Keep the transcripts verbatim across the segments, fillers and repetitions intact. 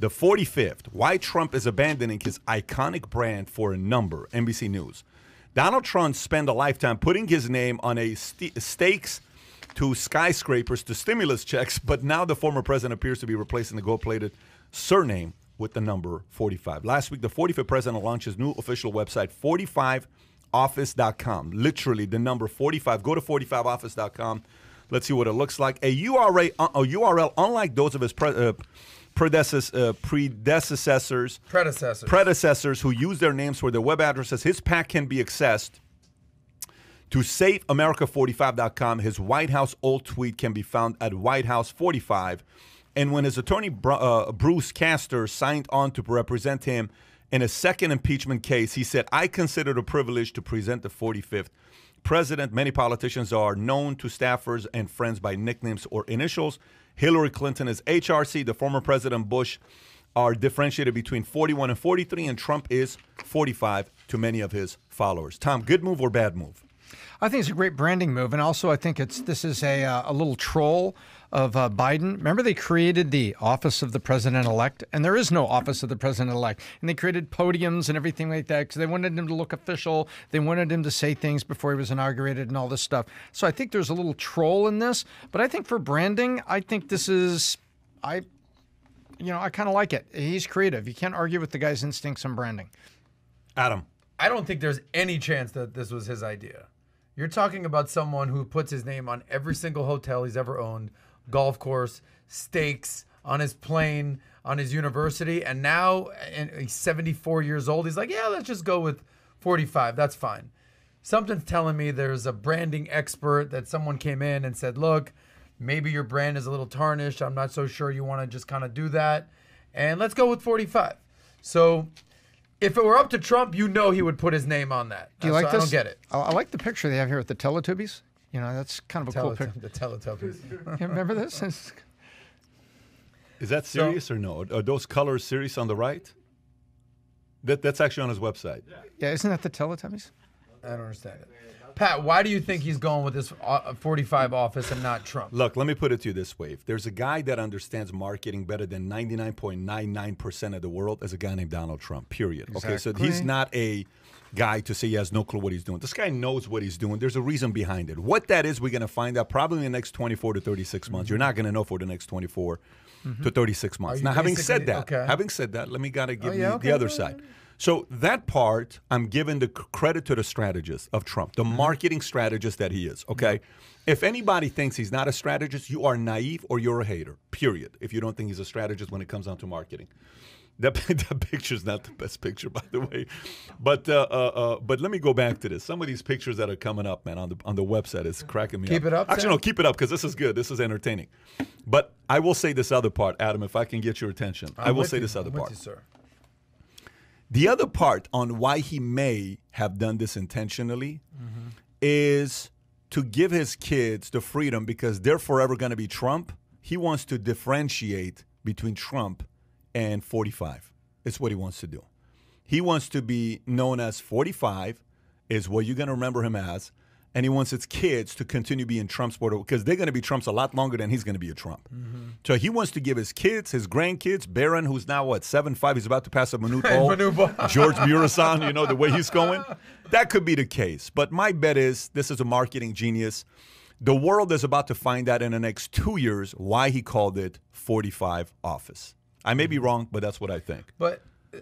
The forty-fifth, why Trump is abandoning his iconic brand for a number, N B C News. Donald Trump spent a lifetime putting his name on a st stakes to skyscrapers to stimulus checks, but now the former president appears to be replacing the gold-plated surname with the number forty-five. Last week, the forty-fifth president launched his new official website, forty-five office dot com. Literally, the number forty-five. Go to forty-five office dot com. Let's see what it looks like. A U R L, a U R L unlike those of his pre, uh, predecess, uh, predecessors, predecessors, predecessors who use their names for their web addresses. His pack can be accessed to save america forty-five dot com. His White House old tweet can be found at White House forty-five. And when his attorney, uh, Bruce Castor, signed on to represent him in a second impeachment case, he said, "I consider it a privilege to present the forty-fifth president." Many politicians are known to staffers and friends by nicknames or initials. Hillary Clinton is H R C. The former President Bush are differentiated between forty-one and forty-three, and Trump is forty-five to many of his followers. Tom, good move or bad move? I think it's a great branding move, and also I think it's this is a, uh, a little troll of uh, Biden. Remember, they created the office of the president-elect, and there is no office of the president-elect, and they created podiums and everything like that because they wanted him to look official. They wanted him to say things before he was inaugurated and all this stuff. So I think there's a little troll in this, but I think for branding, I think this is – I, you know, I kind of like it. He's creative. You can't argue with the guy's instincts on branding. Adam. I don't think there's any chance that this was his idea. You're talking about someone who puts his name on every single hotel he's ever owned, golf course, steaks, on his plane, on his university, and now and he's seventy-four years old. He's like, yeah, let's just go with forty-five. That's fine. Something's telling me there's a branding expert that someone came in and said, look, maybe your brand is a little tarnished. I'm not so sure you want to just kind of do that. And let's go with forty-five. So if it were up to Trump, you know he would put his name on that. Do you uh, like so this? I don't get it. I like the picture they have here with the Teletubbies. You know, that's kind of a Teletub cool picture. The Teletubbies. You remember this? Is that serious so, or no? Are those colors serious on the right? That That's actually on his website. Yeah, yeah, isn't that the Teletubbies? I don't understand it. Pat, why do you think he's going with this forty-five office and not Trump? Look, let me put it to you this way. If there's a guy that understands marketing better than ninety-nine point nine nine percent of the world, is a guy named Donald Trump, period. Exactly. Okay, so he's not a guy to say he has no clue what he's doing. This guy knows what he's doing. There's a reason behind it. What that is, we're going to find out probably in the next twenty-four to thirty-six months. Mm-hmm. You're not going to know for the next twenty-four mm-hmm. to thirty-six months. Now, having said that, okay. having said that, let me gotta give oh, yeah, you okay, the other okay. side. So that part, I'm giving the credit to the strategist of Trump, the marketing strategist that he is, okay? If anybody thinks he's not a strategist, you are naive or you're a hater, period, if you don't think he's a strategist when it comes down to marketing. That, that picture's not the best picture, by the way. But uh, uh, but let me go back to this. Some of these pictures that are coming up, man, on the on the website, it's cracking me up. Keep it up. Actually, no, keep it up because this is good. This is entertaining. But I will say this other part, Adam, if I can get your attention. I will say this other part. I'm with you, sir. The other part on why he may have done this intentionally mm-hmm. is to give his kids the freedom because they're forever going to be Trump. He wants to differentiate between Trump and forty-five. It's what he wants to do. He wants to be known as forty-five is what you're going to remember him as. And he wants his kids to continue being Trump's supporters because they're going to be Trump's a lot longer than he's going to be a Trump. Mm-hmm. So he wants to give his kids, his grandkids, Barron, who's now, what, seven five, he's about to pass a Manute Bol, George Murison, you know, the way he's going. That could be the case. But my bet is this is a marketing genius. The world is about to find out in the next two years why he called it forty-five Office. I may be wrong, but that's what I think. But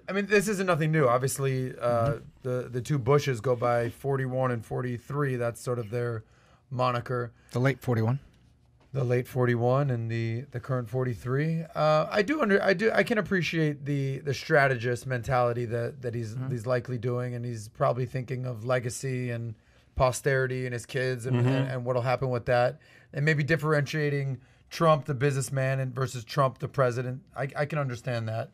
I mean, this isn't nothing new. Obviously, uh, the the two Bushes go by forty-one and forty-three. That's sort of their moniker. The late forty-one, the late forty-one, and the the current forty-three. Uh, I do under I do I can appreciate the the strategist mentality that that he's mm-hmm. he's likely doing, and he's probably thinking of legacy and posterity and his kids and, mm-hmm. and, and what'll happen with that, and maybe differentiating Trump the businessman and versus Trump the president. I, I can understand that.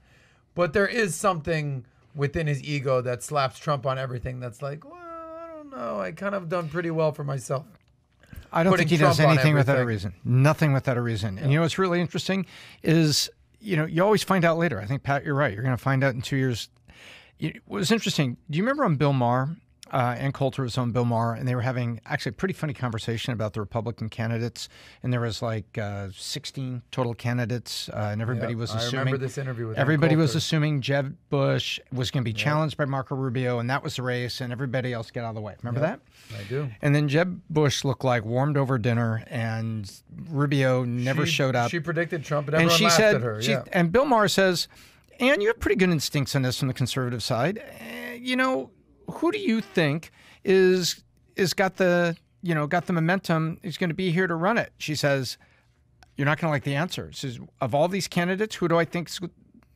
But there is something within his ego that slaps Trump on everything that's like, well, I don't know. I kind of done pretty well for myself. I don't Putting think he Trump does anything without a reason. Nothing without a reason. Yeah. And you know what's really interesting is, you know, you always find out later. I think, Pat, you're right. You're going to find out in two years. It was interesting. Do you remember on Bill Maher Uh, Ann Coulter was on Bill Maher, and they were having actually a pretty funny conversation about the Republican candidates. And there was like uh, sixteen total candidates, uh, and everybody yep. was assuming. I remember this interview with everybody was assuming Jeb Bush was going to be yep. challenged by Marco Rubio, and that was the race, and everybody else get out of the way. Remember yep. that? I do. And then Jeb Bush looked like warmed over dinner, and Rubio never she, showed up. She predicted Trump, and everyone and she laughed said, at her. She, yeah. And Bill Maher says, "Ann, you have pretty good instincts on this from the conservative side. Uh, you know." Who do you think is is got the you know got the momentum? Is going to be here to run it?" She says, "You're not going to like the answer." She says, "Of all these candidates, who do I think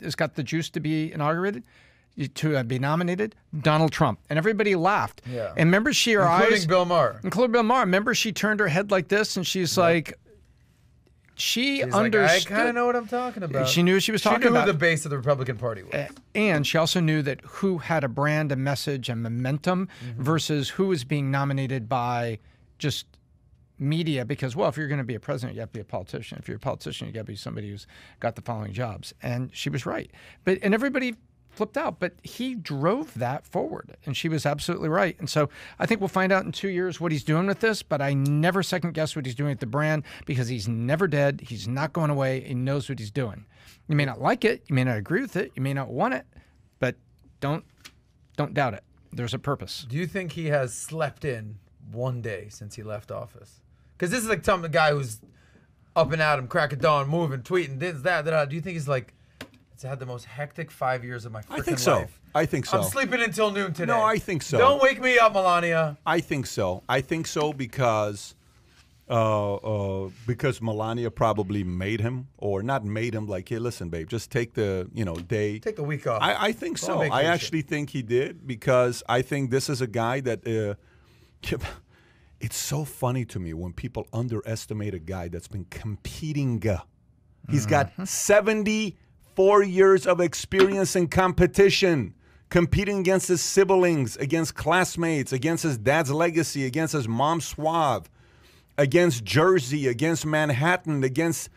has got the juice to be inaugurated, to be nominated? Donald Trump." And everybody laughed. Yeah. And remember, she her including eyes, including Bill Maher, including Bill Maher. Remember, she turned her head like this, and she's yeah. like. She She's understood. Like, I kind of know what I'm talking about. She knew what she was talking about. She knew about. Who the base of the Republican Party was. And she also knew that who had a brand, a message, and momentum mm-hmm. versus who was being nominated by just media. Because, well, if you're going to be a president, you have to be a politician. If you're a politician, you got to be somebody who's got the following jobs. And she was right. But and everybody flipped out. But he drove that forward, and she was absolutely right. And so I think we'll find out in two years what he's doing with this, but I never second guess what he's doing with the brand, because he's never dead. He's not going away. He knows what he's doing. You may not like it. You may not agree with it. You may not want it, but don't don't doubt it. There's a purpose. Do you think he has slept in one day since he left office? Because this is like some guy who's up and at him, crack of dawn, moving, tweeting, this, that, that. Do you think he's like, "It's had the most hectic five years of my freaking life"? I think so. Life. I think so. I'm sleeping until noon today. No, I think so. Don't wake me up, Melania. I think so. I think so because uh, uh, because Melania probably made him, or not made him, like, "Hey, listen, babe, just take the you know day. Take the week off." I, I think so. I actually think he did, because I think this is a guy that uh, it's so funny to me when people underestimate a guy that's been competing. He's got mm-hmm. seventy Four years of experience in competition, competing against his siblings, against classmates, against his dad's legacy, against his mom's suave, against Jersey, against Manhattan, against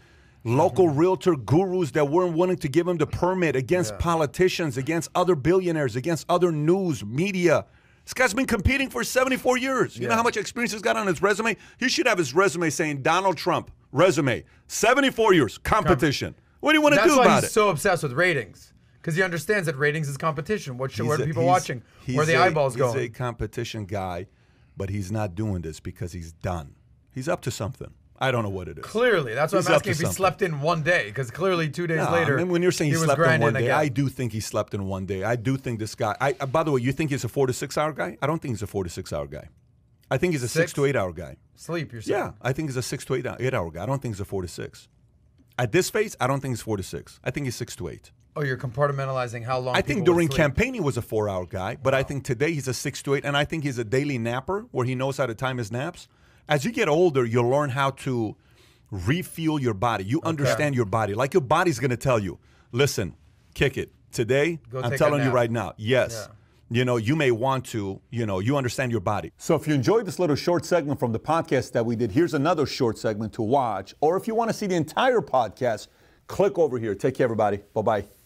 local mm-hmm. realtor gurus that weren't willing to give him the permit, against yeah. politicians, against other billionaires, against other news, media. This guy's been competing for seventy-four years. You yeah. know how much experience he's got on his resume? He should have his resume saying, "Donald Trump, resume, seventy-four years, competition." Com What do you want to do about it? That's why he's so obsessed with ratings, because he understands that ratings is competition. What should, where are people watching? Where are the eyeballs going? He's a competition guy, but he's not doing this because he's done. He's up to something. I don't know what it is. Clearly, that's why I'm asking if he slept in one day, because clearly two days later. I mean, when you're saying he slept in one day, I do think he slept in one day. I do think this guy. I by the way, you think he's a four to six hour guy? I don't think he's a four to six hour guy. I think he's a six to eight hour guy. Sleep, you're saying? Yeah, I think he's a six to eight eight hour guy. I don't think he's a four to six. At this phase, I don't think it's four to six. I think he's six to eight. Oh, you're compartmentalizing how long. I think during campaign he was a four-hour guy, but wow. I think today he's a six to eight, and I think he's a daily napper where he knows how to time his naps. As you get older, you'll learn how to refuel your body. You okay. understand your body. Like, your body's going to tell you, "Listen, kick it. Today, Go I'm telling you right now, yes. Yeah. You know, you may want to, you know, you understand your body." So if you enjoyed this little short segment from the podcast that we did, here's another short segment to watch. Or if you want to see the entire podcast, click over here. Take care, everybody. Bye-bye.